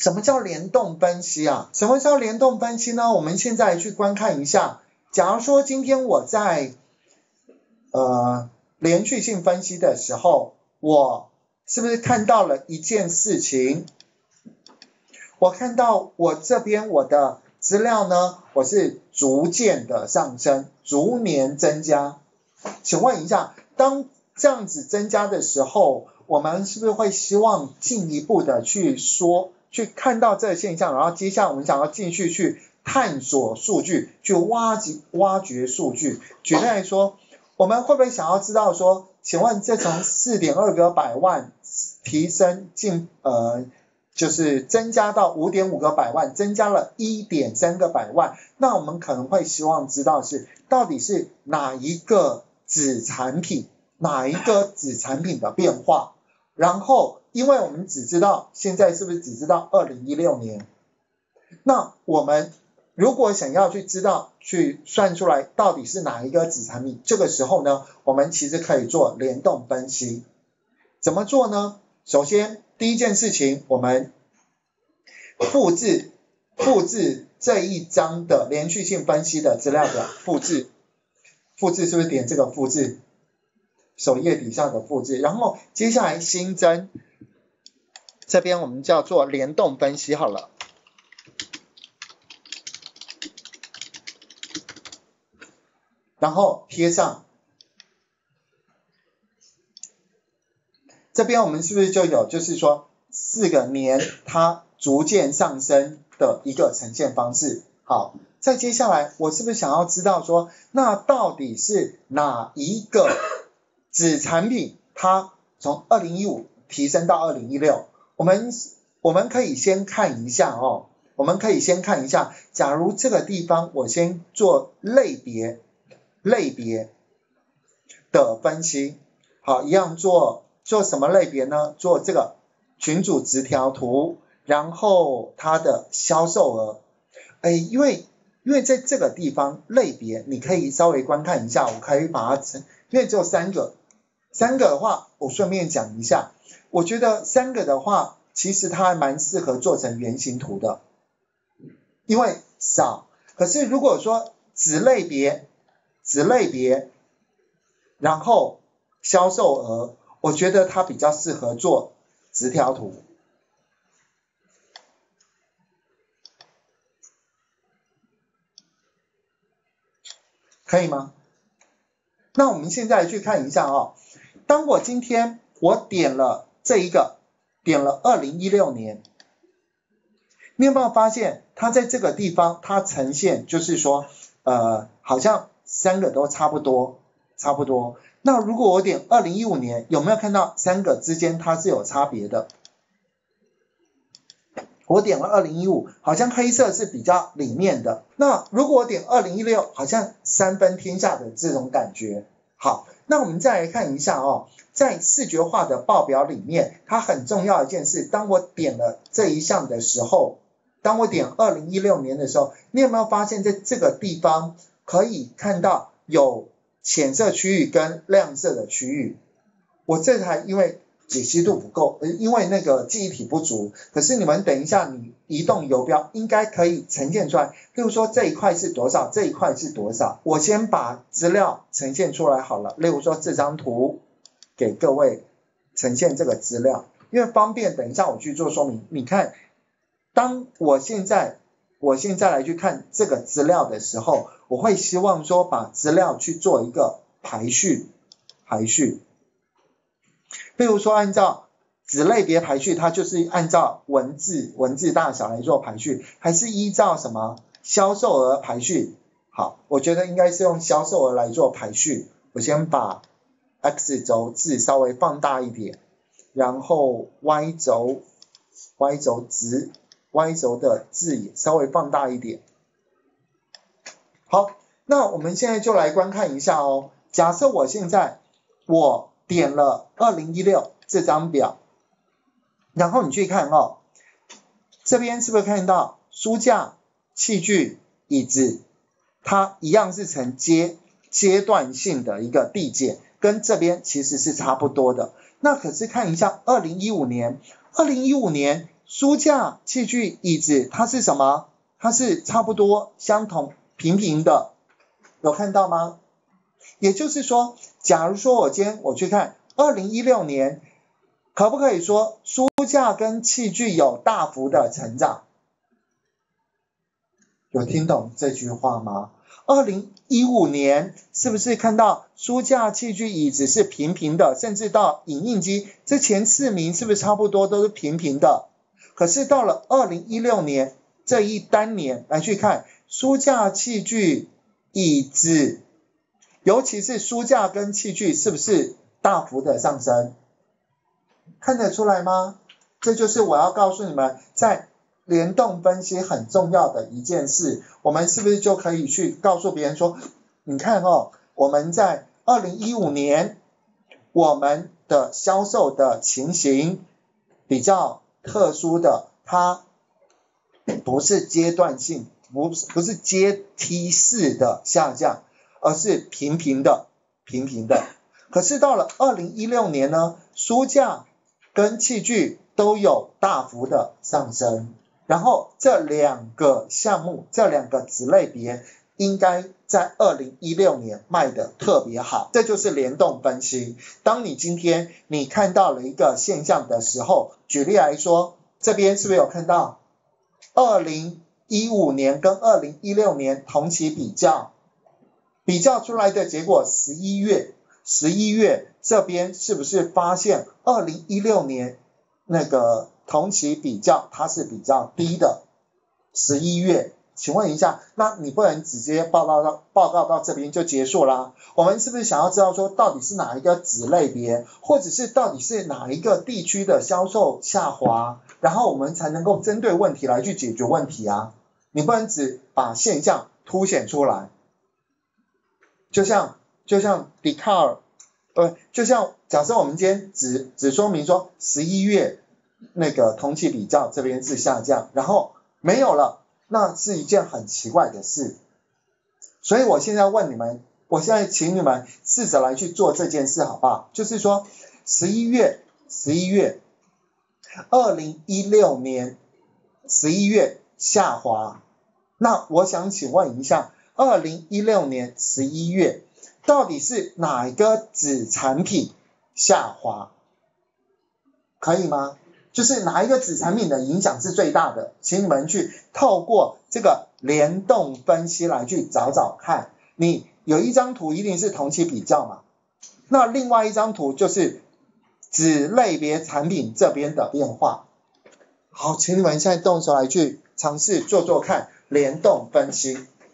什么叫联动分析啊？什么叫联动分析呢？我们现在去观看一下，假如说今天我在连续性分析的时候，我是不是看到了一件事情？我看到我这边我的资料呢，我是逐渐的上升，逐年增加。请问一下，当这样子增加的时候，我们是不是会希望进一步的去看到这个现象，然后接下来我们想要继续去探索数据，去挖掘数据。举例来说，我们会不会想要知道说，请问这从 4.2 个百万提升进就是增加到 5.5 个百万，增加了 1.3 个百万，那我们可能会希望知道是到底是哪一个子产品的变化。然后因为我们只知道现在是不是只知道2016年，那我们如果想要去知道去算出来到底是哪一个子产品，这个时候呢，我们其实可以做联动分析。怎么做呢？首先第一件事情，我们复制这一张的连续性分析的资料表，复制是不是点这个复制，首页底下的复制，然后接下来新增，这边我们叫做联动分析好了。然后贴上，这边我们是不是就有就是说4个年它逐渐上升的一个呈现方式。好，再接下来我是不是想要知道说，那到底是哪一个子产品它从2015提升到2016，我们可以先看一下哦，假如这个地方我先做类别的分析，好，一样做什么类别呢？做这个群组直条图，然后它的销售额，因为在这个地方类别，你可以稍微观看一下，我可以把它成，因为只有三个的话，我顺便讲一下，我觉得3个的话，其实它还蛮适合做成原型图的，因为少。可是如果说子类别，然后销售额，我觉得它比较适合做直条图。可以吗？那我们现在去看一下哦，当我今天我点了这一个，点了2016年，你有没有发现它在这个地方它呈现就是说好像3个都差不多。那如果我点2015年，有没有看到3个之间它是有差别的？我点了2015，好像黑色是比较里面的。那如果我点2016，好像3分天下的这种感觉。好，那我们再来看一下哦，在视觉化的报表里面，它很重要一件事，当我点了这一项的时候，当我点2016年的时候，你有没有发现在这个地方可以看到有浅色区域跟亮色的区域？我这台因为解析度不够，因为那个记忆体不足，可是你们等一下你移动游标应该可以呈现出来，例如说这一块是多少，这一块是多少，我先把资料呈现出来好了，例如说这张图给各位呈现这个资料，因为方便等一下我去做说明。你看，当我现在来去看这个资料的时候，我会希望说把资料去做一个排序，比如说按照子类别排序，它就是按照文字大小来做排序，还是依照什么销售额排序？好，我觉得应该是用销售额来做排序。我先把 X 轴字稍微放大一点，然后 Y 轴的字也稍微放大一点。好，那我们现在就来观看一下哦。假设我现在我点了2016这张表，然后你去看哦，这边是不是看到书架、器具、椅子，它一样是呈阶段性的一个递减，跟这边其实是差不多的。那可是看一下2015年，书架、器具、椅子，它是什么？它是差不多相同平平的，有看到吗？也就是说，假如说我今天我去看2016年，可不可以说书架跟器具有大幅的成长？有听懂这句话吗？2015年是不是看到书架、器具、椅子是平平的，甚至到影印机，这前4名是不是差不多都是平平的？可是到了2016年这一单年来去看，书架、器具、椅子，尤其是书架跟器具是不是大幅的上升？看得出来吗？这就是我要告诉你们，在联动分析很重要的一件事，我们是不是就可以去告诉别人说，你看哦，我们在2015年我们的销售的情形比较特殊的，它不是阶段性，不是阶梯式的下降，而是平平的平平的。可是到了2016年呢，书架跟器具都有大幅的上升。然后这两个项目，这两个子类别应该在2016年卖得特别好，这就是联动分析。当你今天你看到了一个现象的时候，举例来说，这边是不是有看到2015年跟2016年同期比较，比较出来的结果11月这边是不是发现2016年那个同期比较它是比较低的，11月，请问一下，那你不能直接报告到这边就结束啦。我们是不是想要知道说到底是哪一个子类别，或者是到底是哪一个地区的销售下滑，然后我们才能够针对问题来去解决问题啊。你不能只把现象凸显出来。就像笛卡尔，就像假设我们今天只说明说11月那个同期比较这边是下降，然后没有了，那是一件很奇怪的事。所以我现在问你们，我现在请你们试着来去做这件事好不好？就是说11月2016年11月下滑，那我想请问一下，2016年11月到底是哪一个子产品下滑，可以吗？就是哪一个子产品的影响是最大的，请你们去透过这个联动分析来去找找看。你有一张图一定是同期比较嘛，那另外一张图就是子类别产品这边的变化。好，请你们现在动手来去尝试做做看联动分析。